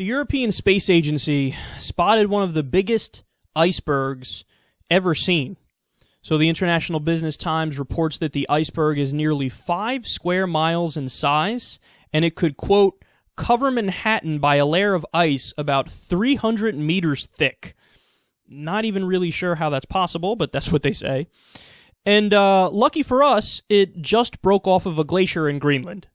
The European Space Agency spotted one of the biggest icebergs ever seen. So the International Business Times reports that the iceberg is nearly 5 square miles in size, and it could, quote, cover Manhattan by a layer of ice about 300 meters thick. Not even really sure how that's possible, but that's what they say. And lucky for us, it just broke off of a glacier in Greenland.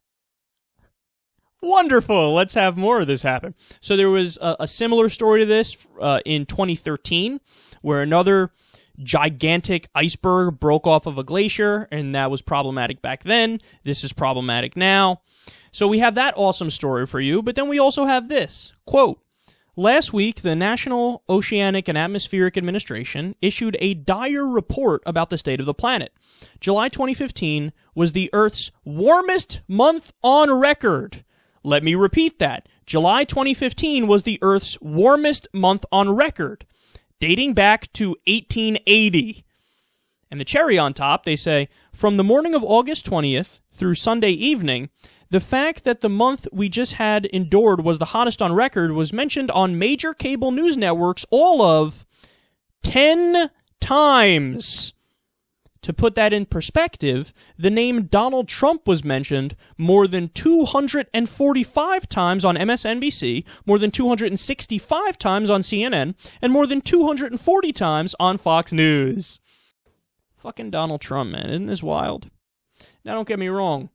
Wonderful. Let's have more of this happen. So there was a similar story to this in 2013, where another gigantic iceberg broke off of a glacier, and that was problematic back then. This is problematic now. So we have that awesome story for you, but then we also have this. Quote, last week, the National Oceanic and Atmospheric Administration issued a dire report about the state of the planet. July 2015 was the Earth's warmest month on record. Let me repeat that. July 2015 was the Earth's warmest month on record, dating back to 1880. And the cherry on top, they say, from the morning of August 20th through Sunday evening, the fact that the month we just had endured was the hottest on record was mentioned on major cable news networks all of 10 times. To put that in perspective, the name Donald Trump was mentioned more than 245 times on MSNBC, more than 265 times on CNN, and more than 240 times on Fox News. Fucking Donald Trump, man. Isn't this wild? Now, don't get me wrong.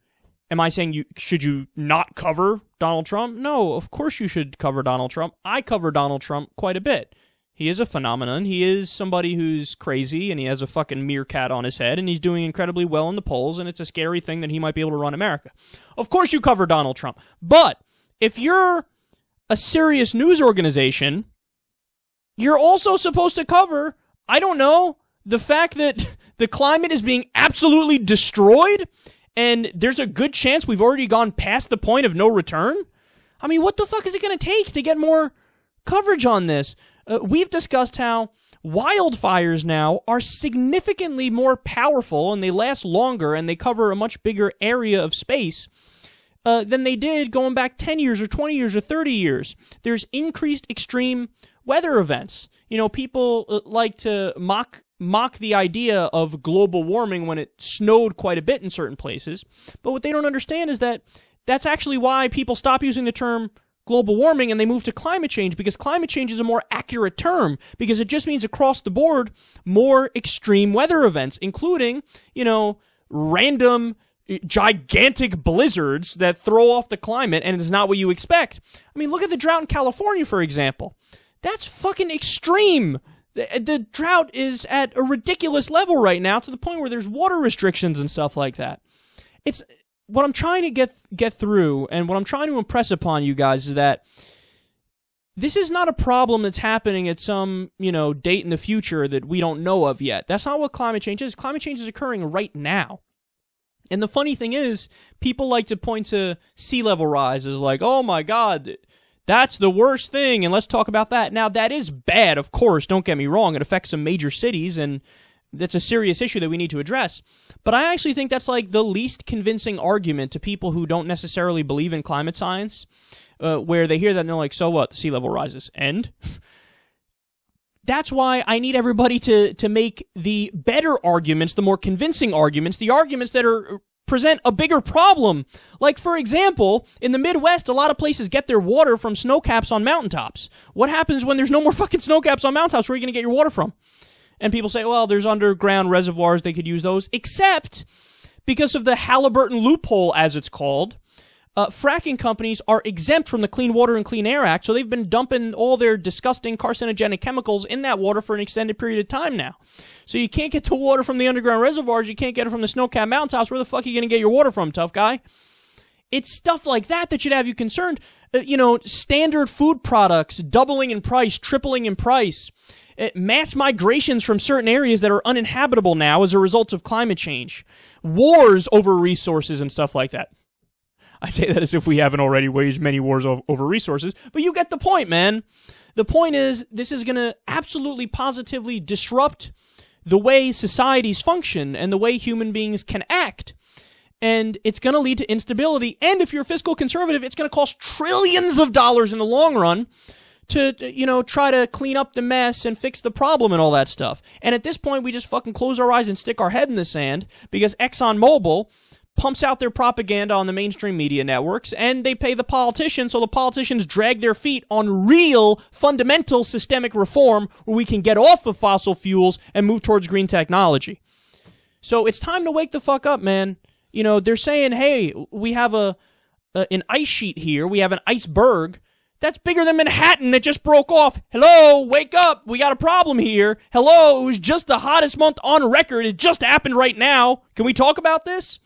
Am I saying should you not cover Donald Trump? No, of course you should cover Donald Trump. I cover Donald Trump quite a bit. He is a phenomenon. He is somebody who's crazy, and he has a fucking meerkat on his head, and he's doing incredibly well in the polls, and it's a scary thing that he might be able to run America. Of course you cover Donald Trump. But if you're a serious news organization, you're also supposed to cover, I don't know, the fact that the climate is being absolutely destroyed. And there's a good chance we've already gone past the point of no return. I mean, what the fuck is it going to take to get more coverage on this? We've discussed how wildfires now are significantly more powerful and they last longer and they cover a much bigger area of space than they did going back 10 years or 20 years or 30 years. There's increased extreme weather events. You know, people like to mock the idea of global warming when it snowed quite a bit in certain places. But what they don't understand is that that's actually why people stop using the term global warming and they move to climate change, because climate change is a more accurate term, because it just means across the board more extreme weather events, including, you know, random gigantic blizzards that throw off the climate and it's not what you expect. I mean, look at the drought in California, for example. That's fucking extreme. The drought is at a ridiculous level right now, to the point where there's water restrictions and stuff like that. It's what I'm trying to get through, and what I'm trying to impress upon you guys is that this is not a problem that's happening at some, you know, date in the future that we don't know of yet. That's not what climate change is. Climate change is occurring right now. And the funny thing is, people like to point to sea level rise as like, oh my God, that's the worst thing, and let's talk about that. Now, that is bad, of course, don't get me wrong. It affects some major cities, and that's a serious issue that we need to address. But I actually think that's like the least convincing argument to people who don't necessarily believe in climate science, where they hear that and they're like, so what, the sea level rises, and that's why I need everybody to make the better arguments, the more convincing arguments, the arguments that are present a bigger problem. Like, for example, in the Midwest, a lot of places get their water from snow caps on mountaintops. What happens when there's no more fucking snow caps on mountaintops? Where are you going to get your water from? And people say, well, there's underground reservoirs, they could use those, except because of the Halliburton loophole, as it's called, fracking companies are exempt from the Clean Water and Clean Air Act, so they've been dumping all their disgusting carcinogenic chemicals in that water for an extended period of time now. So you can't get the water from the underground reservoirs, you can't get it from the snow-capped mountaintops. Where the fuck are you going to get your water from, tough guy? It's stuff like that that should have you concerned. You know, standard food products doubling in price, tripling in price, mass migrations from certain areas that are uninhabitable now as a result of climate change, wars over resources and stuff like that. I say that as if we haven't already waged many wars over resources, but you get the point, man. The point is, this is going to absolutely positively disrupt the way societies function and the way human beings can act. and it's going to lead to instability. And if you're fiscal conservative, it's going to cost trillions of dollars in the long run to, you know, try to clean up the mess and fix the problem and all that stuff. And at this point, we just fucking close our eyes and stick our head in the sand because ExxonMobil pumps out their propaganda on the mainstream media networks, and they pay the politicians, so the politicians drag their feet on real, fundamental systemic reform where we can get off of fossil fuels and move towards green technology. So it's time to wake the fuck up, man. You know, they're saying, hey, we have an ice sheet here. We have an iceberg. That's bigger than Manhattan that just broke off. Hello, wake up. We got a problem here. Hello, it was just the hottest month on record. It just happened right now. Can we talk about this?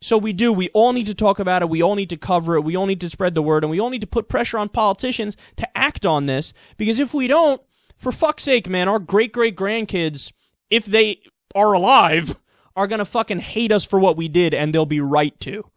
So we do. We all need to talk about it. We all need to cover it. We all need to spread the word. And we all need to put pressure on politicians to act on this. Because if we don't, for fuck's sake, man, our great-great-grandkids, if they are alive, are going to fucking hate us for what we did. And they'll be right to.